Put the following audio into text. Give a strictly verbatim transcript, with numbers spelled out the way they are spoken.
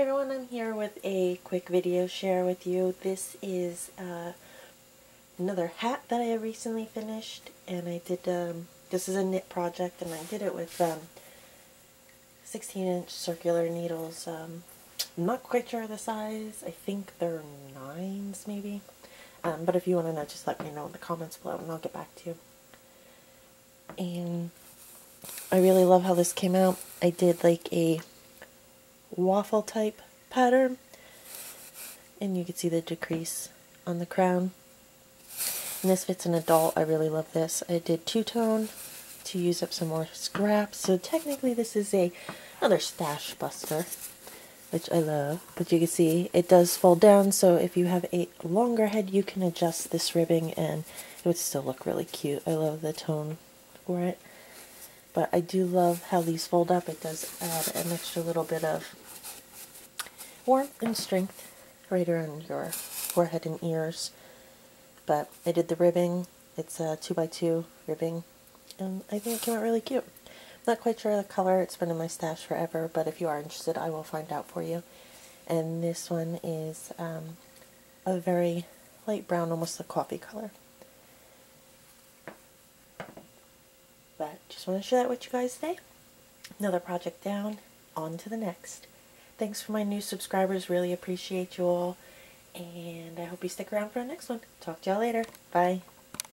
Hi everyone, I'm here with a quick video share with you. This is uh, another hat that I recently finished, and I did, um, this is a knit project, and I did it with um, sixteen inch circular needles. Um, I'm not quite sure of the size, I think they're nines maybe, um, but if you want to know, just let me know in the comments below and I'll get back to you. And I really love how this came out. I did like a waffle type pattern, and you can see the decrease on the crown, and this fits an adult. I really love this. I did two-tone to use up some more scraps, so technically this is a another stash buster, which I love, but you can see it does fold down, so if you have a longer head you can adjust this ribbing and it would still look really cute. I love the tone for it, but I do love how these fold up. It does add an extra little bit of warmth and strength right around your forehead and ears. But I did the ribbing. It's a two by two ribbing, and I think it came out really cute. I'm not quite sure of the color. It's been in my stash forever, but if you are interested, I will find out for you. And this one is um, a very light brown, almost a coffee color. But just want to share that with you guys today. Another project down, on to the next. Thanks for my new subscribers, really appreciate you all, and I hope you stick around for our next one. Talk to y'all later. Bye.